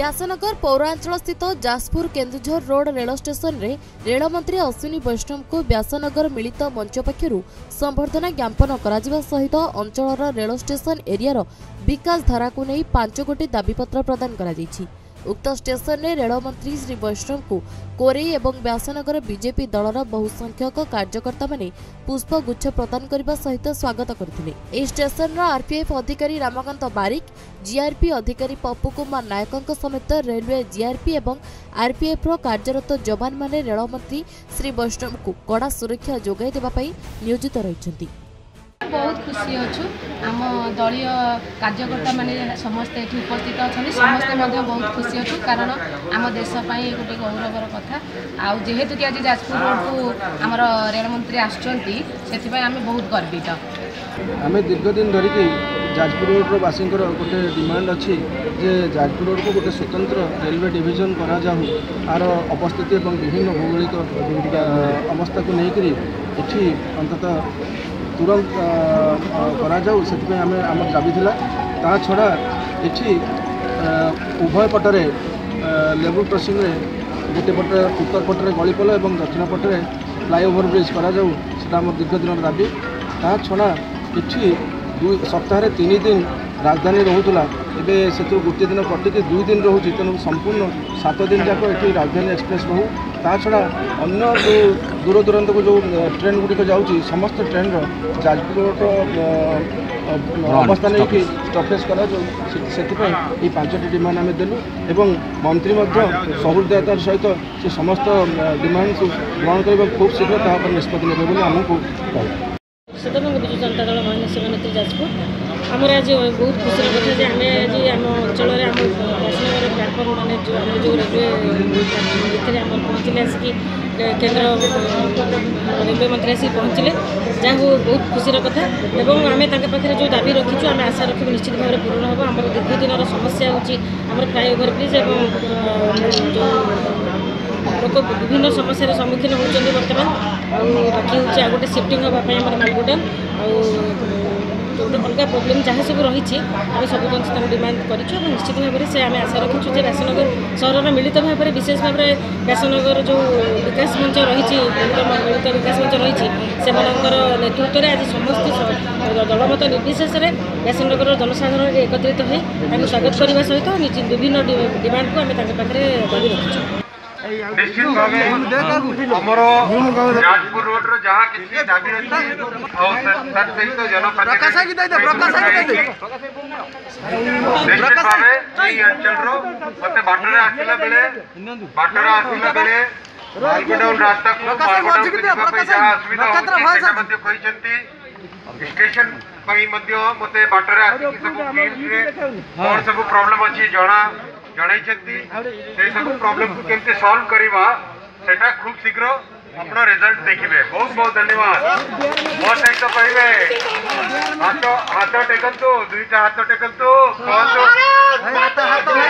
व्यासनगर पौरांचल स्थित Jajpur Keonjhar road rail station रे रेल मंत्री अश्विनी वैष्णव को व्यासनगर मिलित मंच पक्षर संबर्धना ज्ञापन करा सहित अंचल रेल स्टेशन एरिया विकास धारा को नहीं 5 गोटी दाबीपत्र प्रदान कर उक्त स्टेशन में रेल मंत्री श्री वैष्णव को कोरेई एवं व्यासनगर बीजेपी दलर बहु संख्यक कार्यकर्ता मैंने पुष्पगुच्छ प्रदान करने सहित स्वागत करते। स्टेशन आरपीएफ अधिकारी रामकांत बारिक जीआरपी अधिकारी पप्पू कुमार नायक समेत रेलवे जीआरपी एवं आरपीएफ कार्यरत जवान मैंने रेल मंत्री श्री वैष्णव को कड़ा सुरक्षा जोगाई देवाई नियोजित रही। बहुत खुशी अच्छु आम दलय कार्यकर्ता मैंने समस्त ये उपस्थित अच्छा समस्ते बहुत खुशी अच्छु कारण आम देशपाई गोटे गौरवर कथा आज जेहेतु कि आज जाजपुर रोड को आमर रेलमंत्री आसुच्च से आम बहुत गर्वित। आम दीर्घ दिन धरिकी जाजपुर रोड वासी गोटे डिमांड अच्छी जे जाजपुर रोड को गोटे स्वतंत्र रेलवे डिविजन करा जाऊ आर अवस्थिति और विभिन्न भौगोलिक अवस्था को लेकर ये अंततः तुरंत कराऊ से आम दाबी था छड़ा ये उभय पटरे लेबल क्रसिंग गोटे पटे उत्तर पटरे गलीपोल और दक्षिण पटरे फ्लाईओवर ब्रिज कराऊ दीर्घ दिन दाबी ता छड़ा ये 2 सप्ताह 3 दिन राजधानी रोला एवं से गोटे दिन कटिकी 2 दिन रोचे तेणु संपूर्ण 7 दिन जाक ये राजधानी एक्सप्रेस रो ता छड़ा अन्य जो दूरदूरांत को जो ट्रेन गुड़िक जाऊँगी समस्त ट्रेन जाजपुर अवस्था नहीं कि स्टपेज करा से 5टी डिमांड आम देलु एवं मंत्री सहृदयतार सहित से समस्त डिमांड को ग्रहण कर खूब शीघ्र तापर निष्पत्ति ने आमको सदन विजु जनता दल महानगर नेत्री जाजपुर आमर आज बहुत खुशी कथा जे आम आज आम अंचल आम व्यासनगर प्लाटफर्म मैंने जो आम जो रेलवे आम पहुँचले आसिकी केन्द्र रेलवे मंत्री आसिक पहुँचले जहाँ बहुत खुशीर कथा एवं आम पाखे जो दाबी रखीचु आम आशा रखू निश्चित भाव में पूर्ण हम आम दीर्घ दिन समस्या होमर फ्लाईओवर ब्रिज एवं जो लोक विभिन्न समस्या सम्मुखीन होती बर्तमान आखि हो गोटे सिफ्टिंग होगापाई मालगोडन आ गोटे अलग प्रोब्लेम जहाँ सब रही आम सब जिस तुम डिमांड करूँ निश्चित भाव में से आम आशा रखीचु जो व्यासनगर सहर मिलित भाव में विशेष भाव में व्यासनगर जो विकास मंच रही मिलित विकास मंच रही से नेतृत्व में आज समस्त दलमत निर्विशेष व्यासनगर जनसाधारण एकत्रित हो स्वागत करने सहित विभिन्न डिमांड को आम पाखे दाबी रखीचु। निश्चित भाव आमर जाजपुर रोड रहा किसी दाबी सहित जनप्रतिनिधि निश्चित भाव मत बाटर आसला बेले मालगोडाउन रास्ता को मालगोडाउन स्टेशन मत बाटर सब प्रोब्लेम अच्छी जना से सब प्रॉब्लम को केमती सॉल्व करवा सेटा खूब शीघ्र आप रिजल्ट देखिए। बहुत बहुत धन्यवाद। मो सहित कहते हाथ टेकतु 2टा हाथ टेकतु।